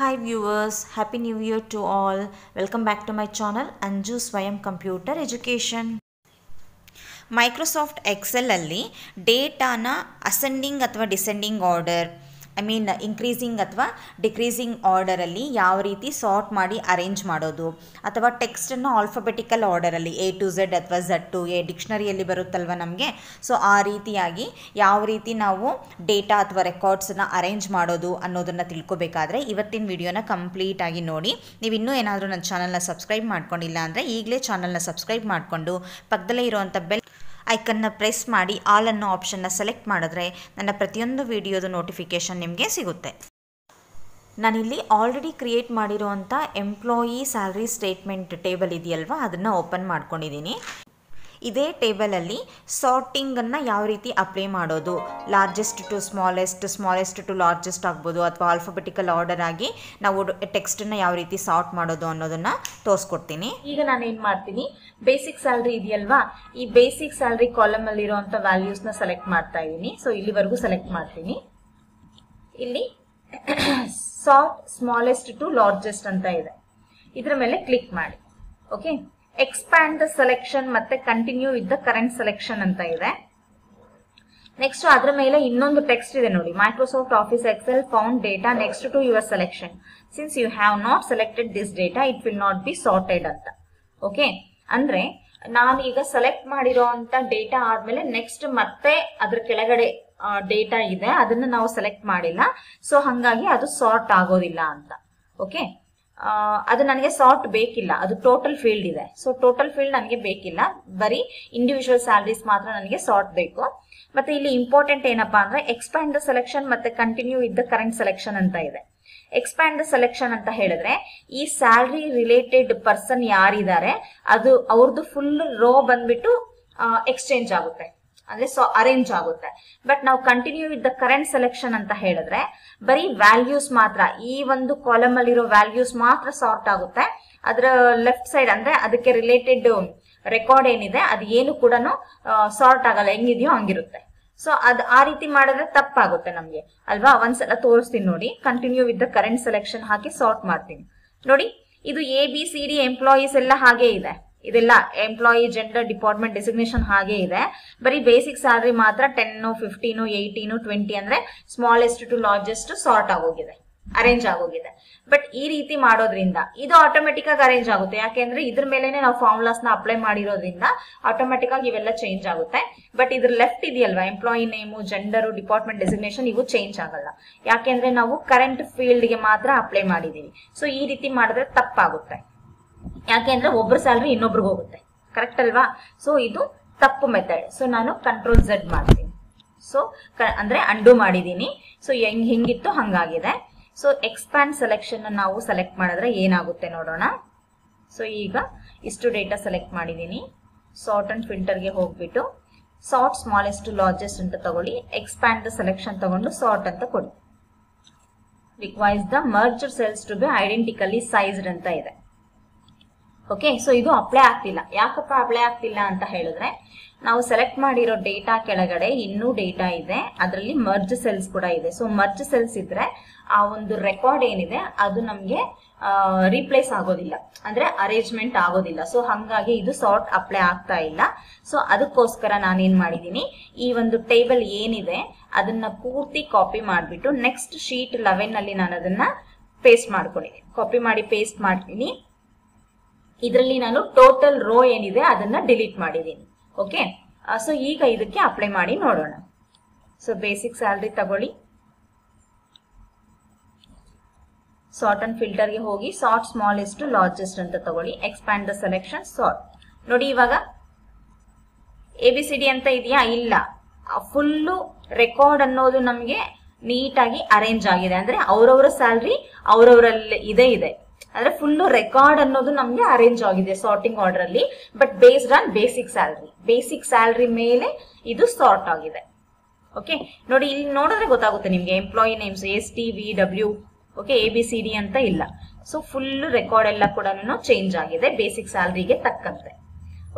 Hi viewers, Happy New Year to all. Welcome back to my channel Anju's Swayam Computer Education. Microsoft Excel ಅಲ್ಲಿ ಡೇಟಾನ ascending ಅಥವಾ descending order I mean increasing ಅಥವಾ decreasing ಆರ್ಡರಲ್ಲಿ ಯಾವ ರೀತಿ sort ಮಾಡಿ arrange ಮಾಡೋದು ಅಥವಾ ಟೆಕ್ಸ್ಟನ್ನು ಆಲ್ಫಾಬೆಟಿಕಲ್ ಆರ್ಡರಲ್ಲಿ ಎ ಟು ಝೆಡ್ ಅಥವಾ ಝಡ್ ಟು ಎ ಡಿಕ್ಷನರಿಯಲ್ಲಿ ಬರುತ್ತಲ್ವ ನಮಗೆ. ಸೊ ಆ ರೀತಿಯಾಗಿ ಯಾವ ರೀತಿ ನಾವು ಡೇಟಾ ಅಥವಾ ರೆಕಾರ್ಡ್ಸನ್ನು ಅರೇಂಜ್ ಮಾಡೋದು ಅನ್ನೋದನ್ನು ತಿಳ್ಕೊಬೇಕಾದ್ರೆ ಇವತ್ತಿನ ವಿಡಿಯೋನ ಕಂಪ್ಲೀಟಾಗಿ ನೋಡಿ. ನೀವು ಇನ್ನೂ ಏನಾದರೂ ನನ್ನ ಚಾನಲ್ನ ಸಬ್ಸ್ಕ್ರೈಬ್ ಮಾಡ್ಕೊಂಡಿಲ್ಲ ಅಂದರೆ ಈಗಲೇ ಚಾನಲ್ನ ಸಬ್ಸ್ಕ್ರೈಬ್ ಮಾಡಿಕೊಂಡು ಪಕ್ಕದಲ್ಲೇ ಇರುವಂಥ ಬೆಲ್ ಐಕನ್ನ ಪ್ರೆಸ್ ಮಾಡಿ ಆಲ್ ಅನ್ನೋ ಆಪ್ಷನ್ನ ಸೆಲೆಕ್ಟ್ ಮಾಡಿದ್ರೆ ನನ್ನ ಪ್ರತಿಯೊಂದು ವಿಡಿಯೋದು ನೋಟಿಫಿಕೇಷನ್ ನಿಮಗೆ ಸಿಗುತ್ತೆ. ನಾನಿಲ್ಲಿ ಆಲ್ರೆಡಿ ಕ್ರಿಯೇಟ್ ಮಾಡಿರೋಂಥ ಎಂಪ್ಲಾಯಿ ಸ್ಯಾಲ್ರಿ ಸ್ಟೇಟ್ಮೆಂಟ್ ಟೇಬಲ್ ಇದೆಯಲ್ವ ಅದನ್ನು ಓಪನ್ ಮಾಡ್ಕೊಂಡಿದ್ದೀನಿ. ಇದೇ ಟೇಬಲಲ್ಲಿ ಸಾರ್ಟಿಂಗನ್ನು ಯಾವ ರೀತಿ ಅಪ್ಲೈ ಮಾಡೋದು, largest to smallest, smallest to largest ಆಗ್ಬೋದು ಅಥವಾ ಆಲ್ಫಾಬೆಟಿಕಲ್ ಆರ್ಡರ್ ಆಗಿ ನಾವು ಟೆಕ್ಸ್ಟನ್ನು ಯಾವ ರೀತಿ ಸಾರ್ಟ್ ಮಾಡೋದು ಅನ್ನೋದನ್ನು ತೋರಿಸ್ಕೊಡ್ತೀನಿ. ಈಗ ನಾನು ಏನು ಮಾಡ್ತೀನಿ, ಬೇಸಿಕ್ ಸ್ಯಾಲ್ರಿ ಇದೆಯಲ್ವಾ, ಈ ಬೇಸಿಕ್ ಸ್ಯಾಲ್ರಿ ಕಾಲಮಲ್ಲಿ ಇರೋಂಥ ವ್ಯಾಲ್ಯೂಸ್ನ ಸೆಲೆಕ್ಟ್ ಮಾಡ್ತಾ ಇದ್ದೀನಿ. ಸೊ ಇಲ್ಲಿವರೆಗೂ ಸೆಲೆಕ್ಟ್ ಮಾಡ್ತೀನಿ. ಇಲ್ಲಿ ಸಾರ್ಟ್ ಸ್ಮಾಲೆಸ್ಟ್ ಟು ಲಾರ್ಜೆಸ್ಟ್ ಅಂತ ಇದೆ, ಇದರ ಮೇಲೆ ಕ್ಲಿಕ್ ಮಾಡಿ. ಓಕೆ, expand the selection ಮತ್ತೆ continue with the current selection ಅಂತ ಇದೆ. ನೆಕ್ಸ್ಟ್ ಅದರ ಮೇಲೆ ಇನ್ನೊಂದು ಟೆಕ್ಸ್ಟ್ ಇದೆ ನೋಡಿ, Microsoft office Excel found data next to your selection since you have not selected this data it will not be sorted ಅಂತ. Okay, ಅಂದ್ರೆ ನಾನು ಈಗ ಸೆಲೆಕ್ಟ್ ಮಾಡಿರೋಂತ ಡೇಟಾ ಆದ್ಮೇಲೆ ನೆಕ್ಸ್ಟ್ ಮತ್ತೆ ಅದ್ರ ಕೆಳಗಡೆ ಡೇಟಾ ಇದೆ ಅದನ್ನ ನಾವು ಸೆಲೆಕ್ಟ್ ಮಾಡಿಲ್ಲ, ಸೊ ಹಂಗಾಗಿ ಅದು ಸಾರ್ಟ್ ಆಗೋದಿಲ್ಲ ಅಂತ. ಓಕೆ, ಅದು ನನಗೆ ಸಾರ್ಟ್ ಬೇಕಿಲ್ಲ, ಅದು ಟೋಟಲ್ ಫೀಲ್ಡ್ ಇದೆ. ಸೊ ಟೋಟಲ್ ಫೀಲ್ಡ್ ನನಗೆ ಬೇಕಿಲ್ಲ, ಬರೀ ಇಂಡಿವಿಜುವಲ್ ಸ್ಯಾಲರೀಸ್ ಮಾತ್ರ ನನಗೆ ಸಾರ್ಟ್ ಬೇಕು. ಮತ್ತೆ ಇಲ್ಲಿ ಇಂಪಾರ್ಟೆಂಟ್ ಏನಪ್ಪಾ ಅಂದ್ರೆ ಎಕ್ಸ್ಪ್ಯಾಂಡ್ ದ ಸೆಲೆಕ್ಷನ್ ಮತ್ತೆ continue with the current selection ಅಂತ ಇದೆ. ಎಕ್ಸ್ಪ್ಯಾಂಡ್ ದ ಸೆಲೆಕ್ಷನ್ ಅಂತ ಹೇಳಿದ್ರೆ ಈ ಸ್ಯಾಲರಿ ರಿಲೇಟೆಡ್ ಪರ್ಸನ್ ಯಾರಿದ್ದಾರೆ ಅದು ಅವ್ರದ್ದು ಫುಲ್ ರೋ ಬಂದ್ಬಿಟ್ಟು ಎಕ್ಸ್ಚೇಂಜ್ ಆಗುತ್ತೆ, ಅಂದ್ರೆ ಅರೇಂಜ್ ಆಗುತ್ತೆ. ಬಟ್ ನಾವು continue with the current selection ಅಂತ ಹೇಳಿದ್ರೆ ಬರೀ ವ್ಯಾಲ್ಯೂಸ್ ಮಾತ್ರ, ಈ ಒಂದು ಕಾಲಮ್ ಅಲ್ಲಿರೋ ವ್ಯಾಲ್ಯೂಸ್ ಮಾತ್ರ ಸಾರ್ಟ್ ಆಗುತ್ತೆ. ಅದರ ಲೆಫ್ಟ್ ಸೈಡ್ ಅಂದ್ರೆ ಅದಕ್ಕೆ ರಿಲೇಟೆಡ್ ರೆಕಾರ್ಡ್ ಏನಿದೆ ಅದು ಏನು ಕೂಡ ಸಾರ್ಟ್ ಆಗಲ್ಲ, ಹೆಂಗಿದೆಯೋ ಹಂಗಿರುತ್ತೆ. ಸೊ ಅದು ಆ ರೀತಿ ಮಾಡಿದ್ರೆ ತಪ್ಪಾಗುತ್ತೆ ನಮ್ಗೆ ಅಲ್ವಾ. ಒಂದ್ಸಲ ತೋರಿಸ್ತೀನಿ ನೋಡಿ, continue with the current selection ಹಾಕಿ ಸಾರ್ಟ್ ಮಾಡ್ತೀನಿ ನೋಡಿ. ಇದು A B C D employees ಎಲ್ಲ ಹಾಗೆ ಇದೆ, ಇದೆಲ್ಲ ಎಂಪ್ಲಾಯಿ ಜೆಂಡರ್ ಡಿಪಾರ್ಟ್ಮೆಂಟ್ ಡೆಸಿಗ್ನೇಷನ್ ಹಾಗೆ ಇದೆ. ಬರೀ ಬೇಸಿಕ್ ಸ್ಯಾಲರಿ ಮಾತ್ರ 10, 15, 18, 20 ಅಂದ್ರೆ ಸ್ಮಾಲೆಸ್ಟ್ ಟು ಲಾರ್ಜೆಸ್ಟ್ ಸಾರ್ಟ್ ಆಗೋಗಿದೆ, ಅರೇಂಜ್ ಆಗೋಗಿದೆ. ಬಟ್ ಈ ರೀತಿ ಮಾಡೋದ್ರಿಂದ ಇದು ಆಟೋಮೆಟಿಕ್ ಆಗಿ ಅರೇಂಜ್ ಆಗುತ್ತೆ, ಯಾಕೆಂದ್ರೆ ಇದ್ರ ಮೇಲೆ ನಾವು ಫಾರ್ಮುಲಾಸ್ ನ ಅಪ್ಲೈ ಮಾಡಿರೋದ್ರಿಂದ ಆಟೋಮೆಟಿಕ್ ಆಗಿ ಇವೆಲ್ಲ ಚೇಂಜ್ ಆಗುತ್ತೆ. ಬಟ್ ಇದ್ರ ಲೆಫ್ಟ್ ಇದೆಯಲ್ವಾ employee name gender department designation ಇವು ಚೇಂಜ್ ಆಗಲ್ಲ, ಯಾಕೆಂದ್ರೆ ನಾವು ಕರೆಂಟ್ ಫೀಲ್ಡ್ಗೆ ಮಾತ್ರ ಅಪ್ಲೈ ಮಾಡಿದೀವಿ. ಸೊ ಈ ರೀತಿ ಮಾಡಿದ್ರೆ ತಪ್ಪಾಗುತ್ತೆ, ಯಾಕೆಂದ್ರೆ ಒಬ್ಬರು ಸ್ಯಾಲರಿ ಇನ್ನೊಬ್ರಿಗೆ ಹೋಗುತ್ತೆ, ಕರೆಕ್ಟ್ ಅಲ್ವಾ. ಸೊ ಇದು ತಪ್ಪು ಮೆಥಡ್. ಸೊ ನಾನು ಕಂಟ್ರೋಲ್ ಝೆಡ್ ಮಾಡ್ತೀನಿ. ಸೊ ಅಂದ್ರೆ ಅಂಡು ಮಾಡಿದೀನಿ. ಸೊ ಹಿಂಗಿತ್ತು ಹಂಗಾಗಿದೆ. ಸೊ ಎಕ್ಸ್ಪ್ಯಾಂಡ್ ಸೆಲೆಕ್ಷನ್ ನಾವು ಸೆಲೆಕ್ಟ್ ಮಾಡಿದ್ರೆ ಏನಾಗುತ್ತೆ ನೋಡೋಣ. ಸೊ ಈಗ ಇಷ್ಟು ಡೇಟಾ ಸೆಲೆಕ್ಟ್ ಮಾಡಿದೀನಿ. ಸಾರ್ಟ್ ಅಂಡ್ ಫಿಲ್ಟರ್ಗೆ ಹೋಗ್ಬಿಟ್ಟು ಸಾರ್ಟ್ ಸ್ಮಾಲೆಸ್ಟ್ ಟು ಲಾರ್ಜೆಸ್ಟ್ ಅಂತ ತಗೊಳ್ಳಿ, ಎಕ್ಸ್ಪ್ಯಾಂಡ್ ದ ಸೆಲೆಕ್ಷನ್ ತಗೊಂಡು ಸಾರ್ಟ್ ಅಂತ ಕೊಡಿ. Requires the merged cells to be identically sized ಅಂತ ಇದೆ. ಓಕೆ, ಸೊ ಇದು ಅಪ್ಲೈ ಆಗ್ತಿಲ್ಲ. ಯಾಕಪ್ಪ ಅಪ್ಲೈ ಆಗ್ತಿಲ್ಲ ಅಂತ ಹೇಳಿದ್ರೆ ನಾವು ಸೆಲೆಕ್ಟ್ ಮಾಡಿರೋ ಡೇಟಾ ಕೆಳಗಡೆ ಇನ್ನೂ ಡೇಟಾ ಇದೆ, ಅದರಲ್ಲಿ ಮರ್ಜ್ ಸೆಲ್ಸ್ ಕೂಡ ಇದೆ. ಸೊ ಮರ್ಜ್ ಸೆಲ್ಸ್ ಇದ್ರೆ ಆ ಒಂದು ರೆಕಾರ್ಡ್ ಏನಿದೆ ಅದು ನಮಗೆ ರೀಪ್ಲೇಸ್ ಆಗೋದಿಲ್ಲ, ಅಂದ್ರೆ ಅರೇಂಜ್ಮೆಂಟ್ ಆಗೋದಿಲ್ಲ. ಸೊ ಹಂಗಾಗಿ ಇದು ಸಾರ್ಟ್ ಅಪ್ಲೈ ಆಗ್ತಾ ಇಲ್ಲ. ಸೊ ಅದಕ್ಕೋಸ್ಕರ ನಾನೇನ್ ಮಾಡಿದೀನಿ, ಈ ಒಂದು ಟೇಬಲ್ ಏನಿದೆ ಅದನ್ನ ಪೂರ್ತಿ ಕಾಪಿ ಮಾಡಿಬಿಟ್ಟು ನೆಕ್ಸ್ಟ್ ಶೀಟ್ 11 ಅಲ್ಲಿ ನಾನು ಅದನ್ನ ಪೇಸ್ಟ್ ಮಾಡ್ಕೊಂಡಿದ್ದೀನಿ. ಕಾಪಿ ಮಾಡಿ ಪೇಸ್ಟ್ ಮಾಡ್ತೀನಿ. ಇದರಲ್ಲಿ ನಾನು ಟೋಟಲ್ ರೋ ಏನಿದೆ ಅದನ್ನ ಡಿಲೀಟ್ ಮಾಡಿದ್ದೀನಿ. ಓಕೆ, ಸೊ ಈಗ ಇದಕ್ಕೆ ಅಪ್ಲೈ ಮಾಡಿ ನೋಡೋಣ. ಸೊ ಬೇಸಿಕ್ ಸ್ಯಾಲರಿ ತಗೊಳ್ಳಿ, ಸಾರ್ಟ್ ಅಂಡ್ ಫಿಲ್ಟರ್ಗೆ ಹೋಗಿ ಸಾರ್ಟ್ ಸ್ಮಾಲೆಸ್ಟ್ ಟು ಲಾರ್ಜೆಸ್ಟ್ ಅಂತ ತಗೊಳ್ಳಿ, ಎಕ್ಸ್ಪ್ಯಾಂಡ್ ದ ಸೆಲೆಕ್ಷನ್ ಸಾರ್ಟ್ ನೋಡಿ. ಇವಾಗ ಎ ಬಿ ಸಿ ಡಿ ಅಂತ ಇದೆಯಾ, ಇಲ್ಲ, ಫುಲ್ಲು ರೆಕಾರ್ಡ್ ಅನ್ನೋದು ನಮಗೆ ನೀಟಾಗಿ ಅರೇಂಜ್ ಆಗಿದೆ. ಅಂದ್ರೆ ಅವರವರ ಸ್ಯಾಲರಿ ಅವರವರಲ್ಲಿ ಇದೇ ಇದೆ, ಅಂದ್ರೆ ಫುಲ್ ರೆಕಾರ್ಡ್ ಅನ್ನೋದು ನಮ್ಗೆ ಅರೇಂಜ್ ಆಗಿದೆ ಸಾರ್ಟಿಂಗ್ ಆರ್ಡರ್ ಅಲ್ಲಿ. But based on basic salary, basic salary ಮೇಲೆ ಇದು ಸಾರ್ಟ್ ಆಗಿದೆ. ಓಕೆ ನೋಡಿ, ಇಲ್ಲಿ ನೋಡಿದ್ರೆ ಗೊತ್ತಾಗುತ್ತೆ ನಿಮ್ಗೆ employee names S T V W, okay, A B C D ಅಂತ ಇಲ್ಲ. ಸೊ ಫುಲ್ ರೆಕಾರ್ಡ್ ಎಲ್ಲ ಕೂಡ ಚೇಂಜ್ ಆಗಿದೆ ಬೇಸಿಕ್ ಸ್ಯಾಲರಿಗೆ ತಕ್ಕಂತೆ.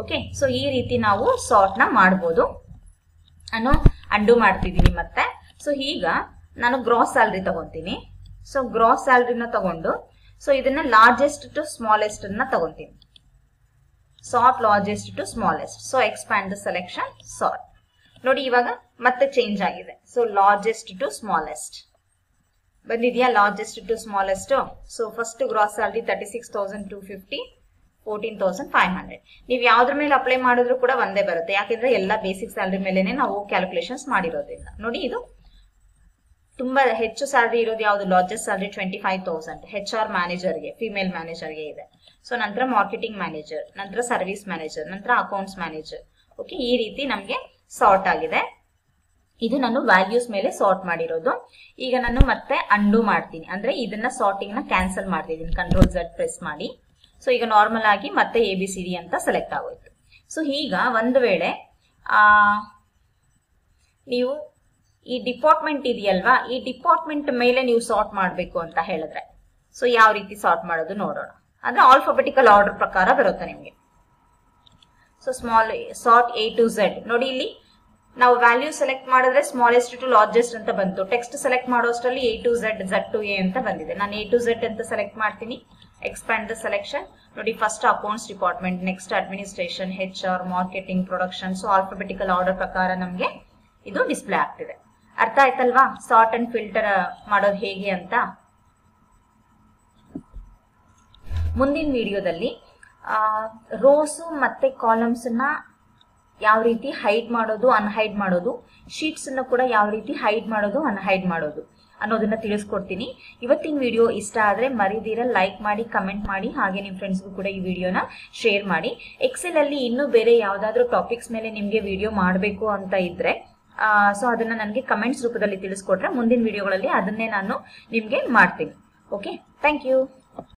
ಓಕೆ, ಸೊ ಈ ರೀತಿ ನಾವು ಸಾರ್ಟ್ ನ ಮಾಡ್ಬೋದು ಅನ್ನೋ ಅಂಡು ಮಾಡ್ತಿದೀನಿ ಮತ್ತೆ. ಸೊ ಈಗ ನಾನು ಗ್ರಾಸ್ ಸ್ಯಾಲರಿ ತಗೊಂತೀನಿ. So gross salary na tagondu. So idanna largest to smallest na tagonteevi. Sort largest to smallest. So expand the selection sort. Nodi ivaga matte change agide. So largest to smallest. Bandideya largest to smallest. So first gross salary 36,250. 14,500. ನೀವು ಯಾವುದರ ಮೇಲೆ apply ಮಾಡಿದ್ರು ಕೂಡ ಒಂದೇ ಬರುತ್ತೆ ಯಾಕೆಂದ್ರೆ ಎಲ್ಲ basic salary ಮೇಲೆನೇ ನಾವು ಕ್ಯಾಲ್ಕುಲೇಷನ್ಸ್ ಮಾಡಿರೋದ್ರಿಂದ ನೋಡಿ ಇದು ತುಂಬಾ ಹೆಚ್ಚು ಸ್ಯಾಲರಿ ಇರೋದು ಯಾವುದು ಲಾರ್ಜೆಸ್ಟ್ ಸ್ಯಾಲರಿ 25,000 HR ಮ್ಯಾನೇಜರ್ ಗೆ ಫೀಮೇಲ್ ಮ್ಯಾನೇಜರ್ ಗೆ ಇದೆ ಸೋ ನಂತರ ಮಾರ್ಕೆಟಿಂಗ್ ಮ್ಯಾನೇಜರ್ ನಂತರ ಸರ್ವಿಸ್ ಮ್ಯಾನೇಜರ್ ನಂತರ ಅಕೌಂಟ್ಸ್ ಮ್ಯಾನೇಜರ್ ಓಕೆ ಈ ರೀತಿ ನಮಗೆ ಸಾರ್ಟ್ ಆಗಿದೆ ಇದು ನಾನು ವ್ಯಾಲ್ಯೂಸ್ ಮೇಲೆ ಸಾರ್ಟ್ ಮಾಡಿರೋದು ಈಗ ನಾನು ಮತ್ತೆ ಅಂಡು ಮಾಡ್ತೀನಿ ಅಂದ್ರೆ ಇದನ್ನ ಸಾರ್ಟಿಂಗ್ ನ ಕ್ಯಾನ್ಸಲ್ ಮಾಡ್ತಿದ್ದೀನಿ ಕಂಟ್ರೋಲ್ Z ಪ್ರೆಸ್ ಮಾಡಿ सो ಈಗ ನಾರ್ಮಲ್ ಆಗಿ ಮತ್ತೆ ಎ ಬಿ ಸಿ ಡಿ ಅಂತ ಸೆಲೆಕ್ಟ್ ಆಗೋಯ್ತು ಸೋ ಈಗ ಒಂದು ವೇಳೆ ನೀವು ಈ ಡಿಪಾರ್ಟ್ಮೆಂಟ್ ಇದೆಯಲ್ವಾ ಈ ಡಿಪಾರ್ಟ್ಮೆಂಟ್ ಮೇಲೆ ನೀವು ಸಾರ್ಟ್ ಮಾಡಬೇಕು ಅಂತ ಹೇಳಿದ್ರೆ ಸೋ ಯಾವ ರೀತಿ ಸಾರ್ಟ್ ಮಾಡೋದು ನೋಡೋಣ ಅಂದ್ರೆ ಆಲ್ಫಾಬೆಟಿಕಲ್ ಆರ್ಡರ್ ಪ್ರಕಾರ ಬರುತ್ತೆ ನಿಮಗೆ so small sort A to Z ನೋಡಿ ಇಲ್ಲಿ ನಾವು ವ್ಯಾಲ್ಯೂ ಸೆಲೆಕ್ಟ್ ಮಾಡಿದ್ರೆ ಸ್ಮಾಲೆಸ್ಟ್ ಟು ಲಾರ್ಜೆಸ್ಟ್ ಅಂತ ಬಂತು ಟೆಕ್ಸ್ಟ್ ಸೆಲೆಕ್ಟ್ ಮಾಡೋಷ್ಟರಲ್ಲಿ A to Z Z to A ಅಂತ ಬಂದಿದೆ ನಾನು A to Z ಅಂತ ಸೆಲೆಕ್ಟ್ ಮಾಡ್ತೀನಿ expand the selection ನೋಡಿ first accounts department next administration HR marketing production so alphabetical order ಪ್ರಕಾರ ನಮಗೆ ಇದು ಡಿಸ್ಪ್ಲೇ ಆಗ್ತಿದೆ ಅರ್ಥ ಆಯ್ತಲ್ವಾ sort and filter ಮಾಡೋದು ಹೇಗೆ ಅಂತ ಮುಂದಿನ ವಿಡಿಯೋದಲ್ಲಿ ರೋಸ್ ಮತ್ತೆ ಕಾಲಮ್ಸ್ ಅನ್ನು ಯಾವ ರೀತಿ ಹೈಡ್ ಮಾಡೋದು ಅನ್ಹೈಡ್ ಮಾಡೋದು ಶೀಟ್ಸ್ ಅನ್ನು ಕೂಡ ಯಾವ ರೀತಿ ಹೈಡ್ ಮಾಡೋದು ಅನ್ಹೈಡ್ ಮಾಡೋದು ಅನ್ನೋದನ್ನ ತಿಳಿಸ್ಕೊಡ್ತೀನಿ ಇವತ್ತಿನ ವಿಡಿಯೋ ಇಷ್ಟ ಆದರೆ ಮರಿದಿರ ಲೈಕ್ ಮಾಡಿ ಕಮೆಂಟ್ ಮಾಡಿ ಹಾಗೆ ನಿಮ್ಮ ಫ್ರೆಂಡ್ಸ್ ಗೂ ಕೂಡ ಈ ವಿಡಿಯೋನ ಶೇರ್ ಮಾಡಿ ಎಕ್ಸೆಲ್ ಅಲ್ಲಿ ಇನ್ನೂ ಬೇರೆ ಯಾವುದಾದರೂ ಟಾಪಿಕ್ಸ್ ಮೇಲೆ ನಿಮಗೆ ವಿಡಿಯೋ ಮಾಡಬೇಕು ಅಂತ ಇದ್ರೆ ಸೋ ಅದನ್ನ ನನಗೆ ಕಮೆಂಟ್ಸ್ ರೂಪದಲ್ಲಿ ತಿಳಿಸ್ಕೊಟ್ರೆ ಮುಂದಿನ ವಿಡಿಯೋಗಳಲ್ಲಿ ಅದನ್ನೇ ನಾನು ನಿಮಗೆ ಮಾಡ್ತೀನಿ ಓಕೆ ಥ್ಯಾಂಕ್ ಯು